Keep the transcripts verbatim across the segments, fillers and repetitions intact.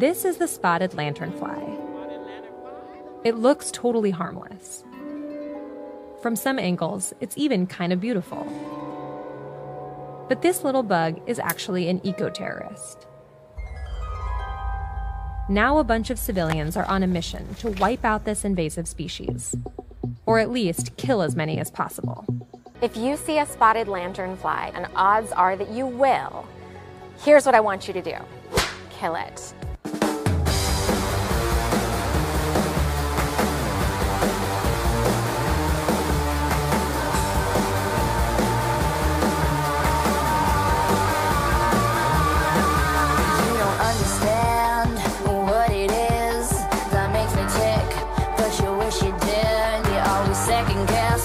This is the spotted lanternfly. It looks totally harmless. From some angles, it's even kind of beautiful. But this little bug is actually an eco-terrorist. Now a bunch of civilians are on a mission to wipe out this invasive species, or at least kill as many as possible. If you see a spotted lanternfly, and odds are that you will, here's what I want you to do. Kill it.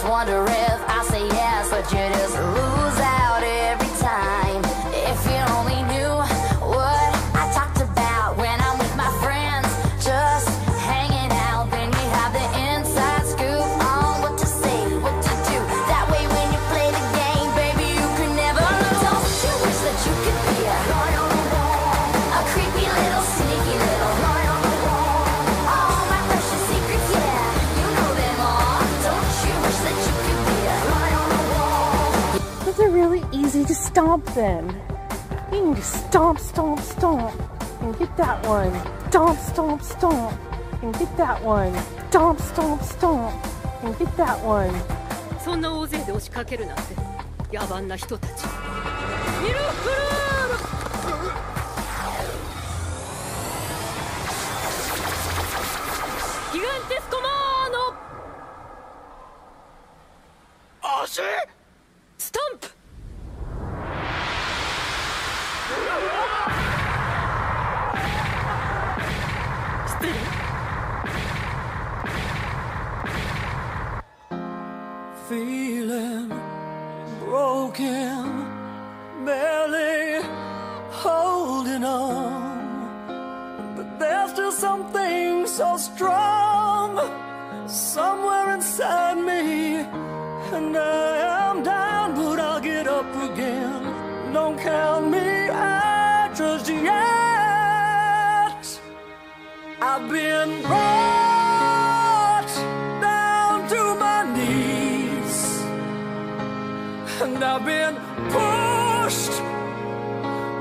Wonder if I say yes, but you just lose out every time. If you only knew what I talked about when I'm with my friends, just hanging out, then you have the inside scoop on what to say, what to do. That way when you play the game, baby, you can never lose. Don't you wish that you could be a a creepy little sneaky little all my precious secrets, yeah, you know them all. Don't you wish that you could be a fly on the wall? Those are really easy to stomp them. You can just stomp, stomp, stomp, and get that one. Stomp, stomp, stomp, and get that one. Stomp, stomp, stomp, and get that one. そんな大勢で押しかけるなんて野蛮な人たち。ミルクルーム Gigantes Comano! Ashe? Stomp! Still. Feeling broken, barely holding on, but there's just something so strong somewhere inside me, and I am down, but I'll get up again. Don't count me out just yet. I've been brought down to my knees, and I've been pushed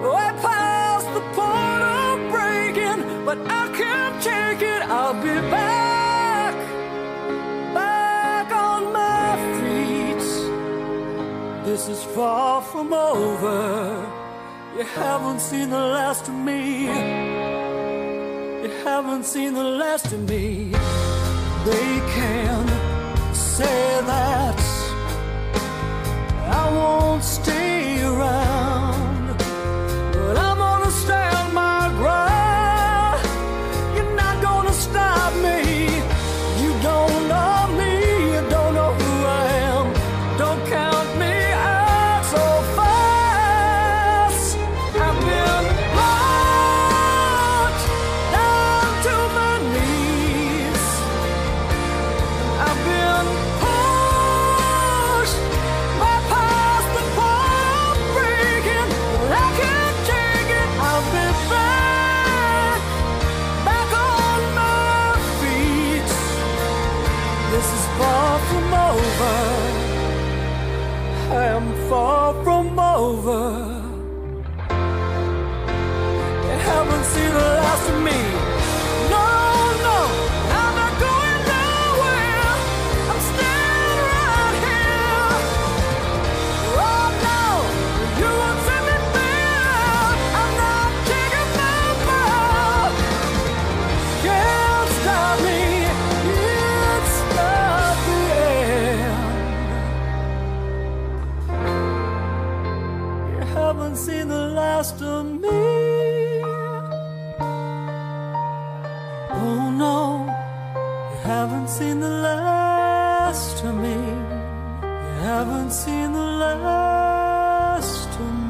way past the point of breaking, but I can't take it. I'll be back. This is far from over. You haven't seen the last of me. You haven't seen the last of me. They can say that I won't stay around, but I'm gonna stand my ground. You're not gonna stop me. You don't know me. You don't know who I am. Don't count. I am far from over. You haven't seen the last of me. No, no, I'm not going nowhere. I'm staying right here. Oh no, you won't send me back. I'm not taking no more. Can't stop me. It's not the end. Haven't seen the last of me. Oh no, you haven't seen the last of me. You haven't seen the last of me.